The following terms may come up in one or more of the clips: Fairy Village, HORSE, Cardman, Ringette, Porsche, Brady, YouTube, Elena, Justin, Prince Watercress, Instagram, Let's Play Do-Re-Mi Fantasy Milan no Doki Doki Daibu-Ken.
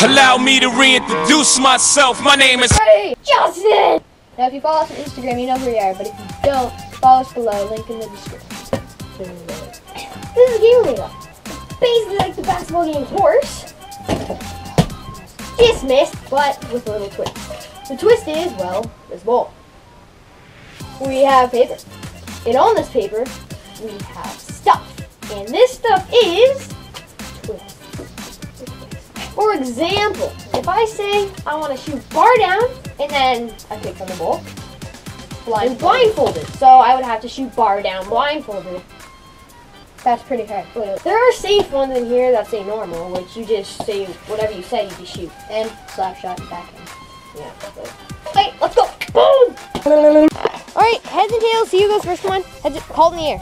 Allow me to reintroduce myself. My name is Justin. Now, if you follow us on Instagram, you know who we are. But if you don't, follow us below. Link in the description. This is a game leader. Basically like the basketball game Horse. Dismissed, but with a little twist. The twist is, well, this ball. We have paper. And on this paper, we have stuff. And this stuff is twist. For example, if I say I want to shoot bar down, and then I pick on the ball, I'm blindfolded. So I would have to shoot bar down blindfolded. That's pretty hard. Wait. There are safe ones in here that say normal, which you just say whatever you say, you just shoot. And slap shot and backhand. Yeah, that's it. Okay, let's go. Boom! Alright, heads and tails. See who goes first. Come on. Heads, hold in the air.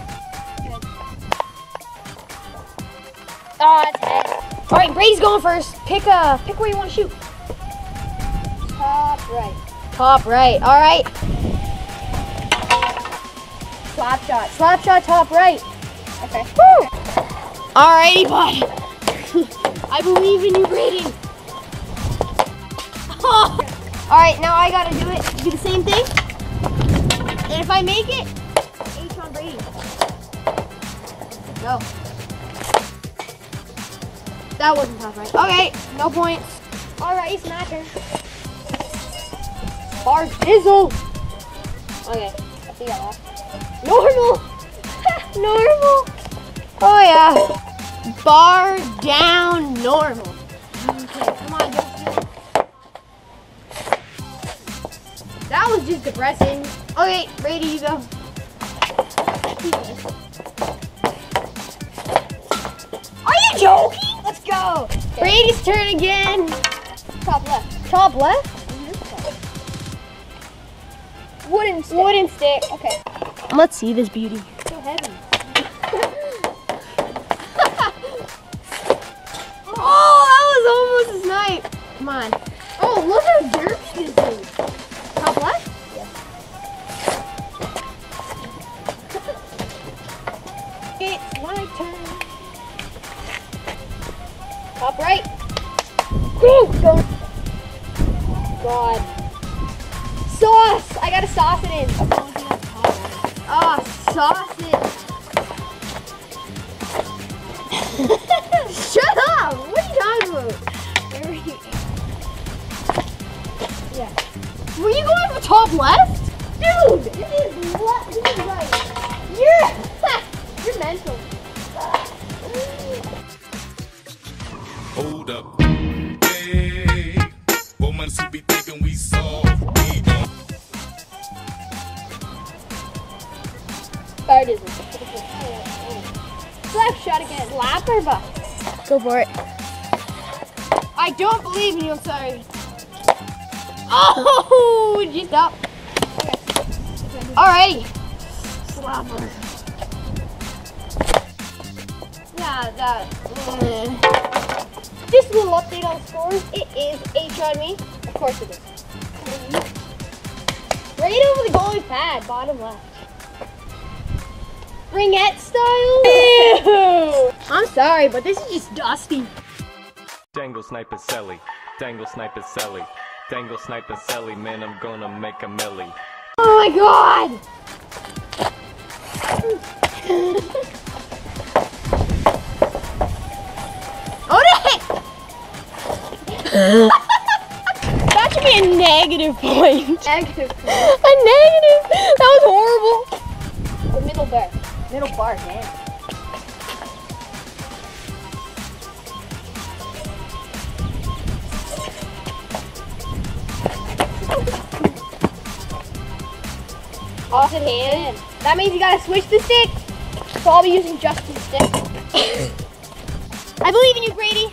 Oh, it's head. Alright, Brady's going first. Pick where you want to shoot. Top right. Top right. Alright. Slap shot. Slap shot, top right. Okay. Woo! Alrighty, bud. I believe in you, Brady. Oh. Alright, now I gotta do it. Do the same thing. And if I make it, H on Brady. Go. That wasn't tough, right? Okay, no points. Alright, smacker. Bar dizzle. Okay, I think I lost. Normal. Normal. Oh yeah. Bar down normal. Okay, come on, Justin. That was just depressing. Okay, Brady, you go. Are you joking? Let's go. Okay. Brady's turn again. Top left. Top left? Mm-hmm. Wooden stick. Wooden stick. Okay. Let's see this beauty. So heavy. Oh, that was almost a snipe. Come on. Oh, look how jerky this is. Top left? Yeah. It's my turn. Top right. Go. Go. God. Sauce. I gotta sauce it in. Ah, sausage. Shut up! What are you talking about? Yeah. Were you going for top left? Dude! This is left, this is right. You're mental. Hold up. Hey, woman should be thinking we soft. We don't. Bar dizzle. Slap shot again. Slap or butt? Go for it. I don't believe in you. I'm sorry. Oh, did you stop? Okay. Alrighty. Slapper. Yeah, that. Just a little update on scores. It is H on me. Of course it is. Right over the goalie pad, bottom left. Ringette style? Ew. I'm sorry, but this is just dusty. Dangle sniper selly. Dangle sniper selly. Dangle sniper selly, man, I'm gonna make a millie. Oh my god! Oh no! That should be a negative point. Negative point. A negative! That was horrible. The middle bar. Middle bar, man. Off in hand. That means you gotta switch the stick. So I'll be using Justin's stick. I believe in you, Brady.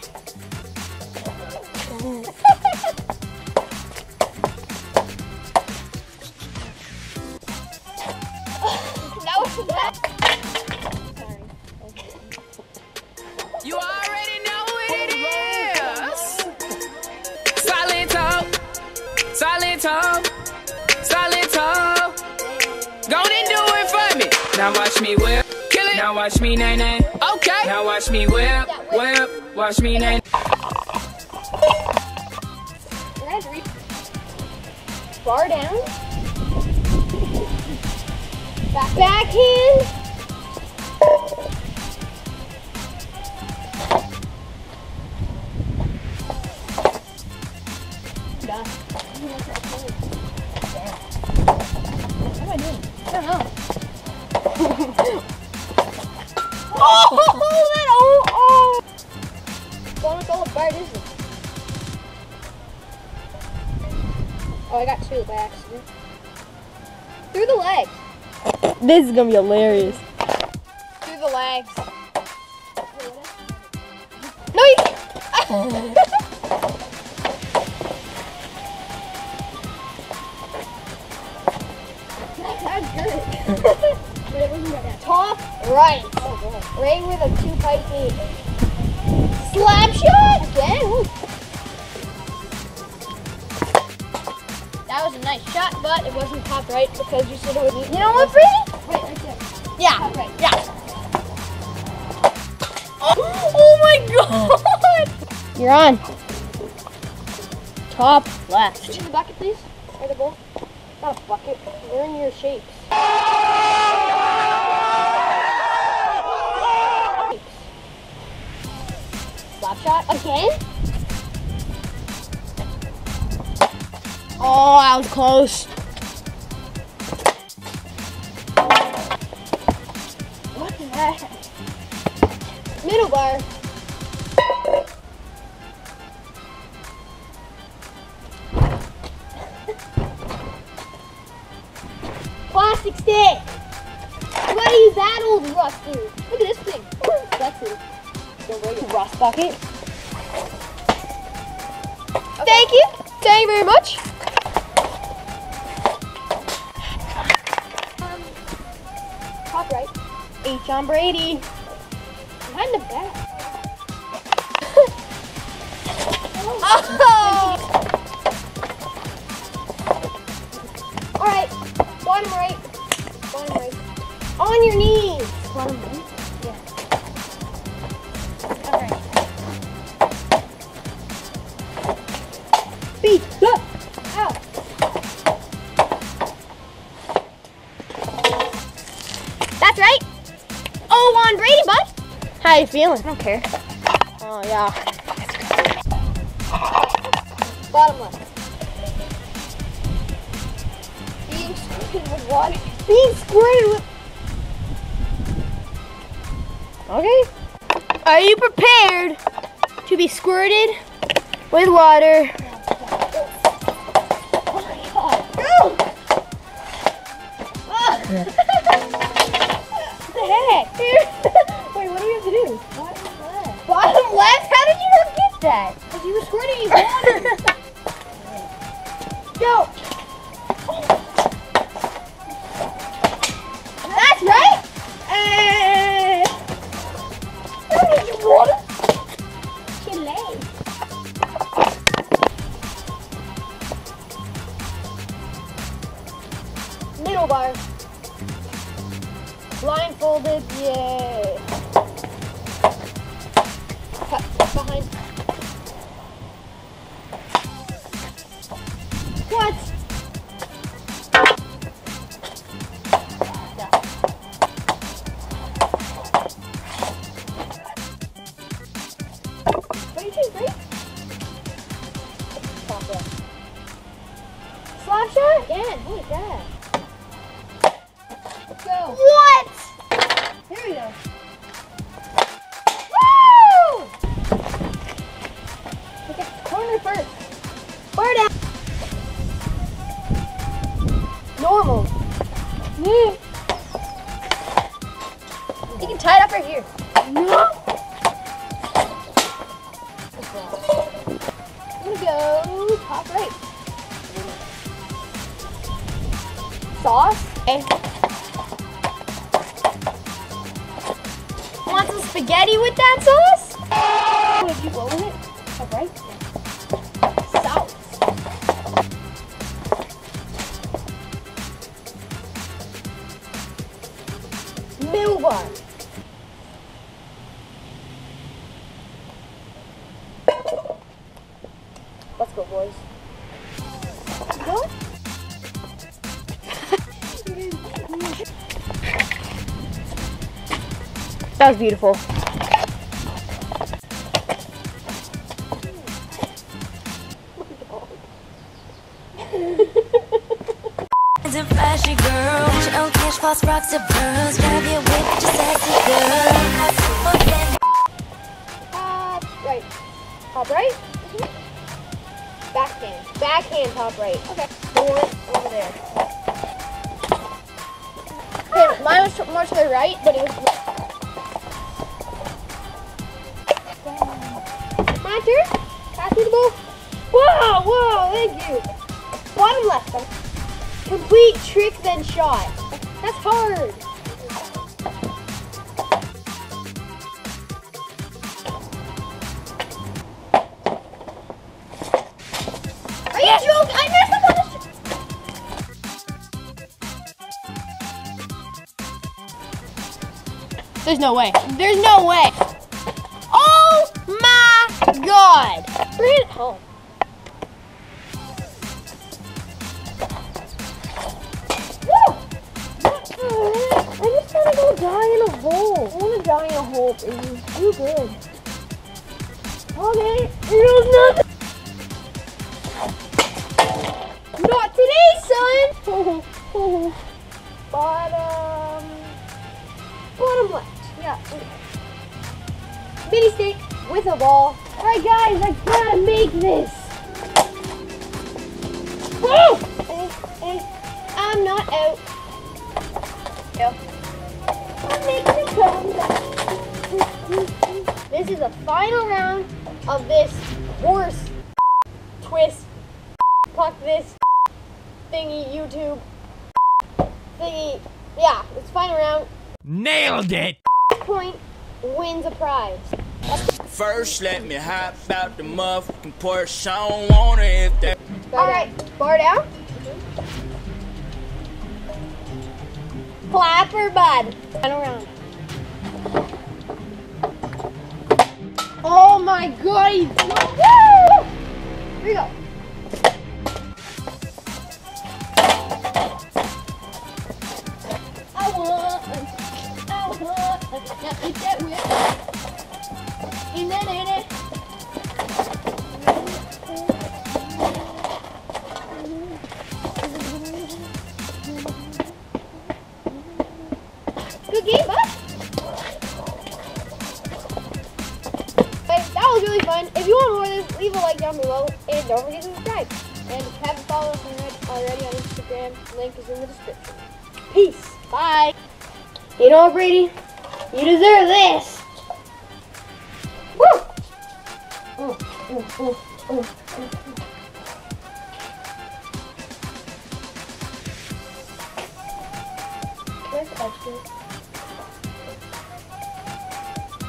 Now watch me whip, kill it. Now watch me nay nay. Okay. Now watch me whip, whip. Watch me nay. far down. Backhand. Done. What am I doing? I don't know. Oh! Don't go apart, is it? Oh, I got two by accident. Through the legs. This is gonna be hilarious. Through the legs. No, you can't. Top right. Oh, right with a 2-pipe lead. Slap shot again. Ooh. That was a nice shot, but it wasn't top right because you said it was. You know what, Brady? Right, right there. Yeah. Top right. Yeah. Oh my God! You're on. Top left. Get in the bucket, please, or the bowl. Not a bucket. Learn your shapes. Slap shot again. Oh, I was close. What the heck? Middle bar. Plastic stick. Why do you use that old rusty? Look at this thing. That's it. Rust bucket. Okay. Thank you. Thank you very much. Top right. H on Brady. Behind the back. Oh. All right. Bottom right. Bottom right. On your knees. Bottom right. Look! Ow! That's right! Oh, on Brady, bud! How you feeling? I don't care. Oh, yeah. Bottom left. Being squirted with water. Being squirted with... Okay. Are you prepared to be squirted with water? What the heck? Wait, what do we have to do? Bottom left. Bottom left? How did you not get that? Because you were squirting you water. Yo! Oh. That's right! How did you water? Chile. Middle bar. Blindfolded, yay! Cut, behind. What? What do you think, Brady? Top left. Slap shot? Again, look at that. Let's go. What? Here we go. Woo! Look at the corner first. Bar down. Normal. Yeah. You can tie it up right here. No. Here we go. Top right. Sauce. Okay. Want some spaghetti with that sauce? Oh, if you roll in it, all right. Sauce. Middle bar. Let's go, boys. Go. That was beautiful. Right. Top right. Backhand. Backhand, top right. Okay. More over there. Ah. Mine was more to the right, but it was. My turn. Pass me the ball. Whoa, whoa, thank you. Bottom left. Complete trick, then shot. That's hard. There's no way. There's no way. Oh my God. Bring it home. Woo! I just want to go die in a hole. I want to die in a hole. It was too good. Okay. Nothing. Not today, son. Bottom left. Yeah. Mini stick with a ball. All right, guys, I gotta make this. Woo! And I'm not out. No. I'm making a comeback. This is the final round of this horse twist. Pluck this thingy YouTube thingy. Yeah, it's final round. Nailed it. Point wins a prize. First, let me hop out the motherfucking Porsche. I don't want it. All right, bar down. Clapper, bud. Turn around. Oh my God! Woo! Here we go. Good game, bud. That was really fun. If you want more of this, leave a like down below and don't forget to subscribe. And if you haven't followed us already on Instagram, link is in the description. Peace. Bye. You know what, Brady? You deserve this. Woo! Oh, oh, oh, oh, oh. Where's the edge gate?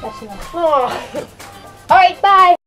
That's enough. Oh. All right, bye.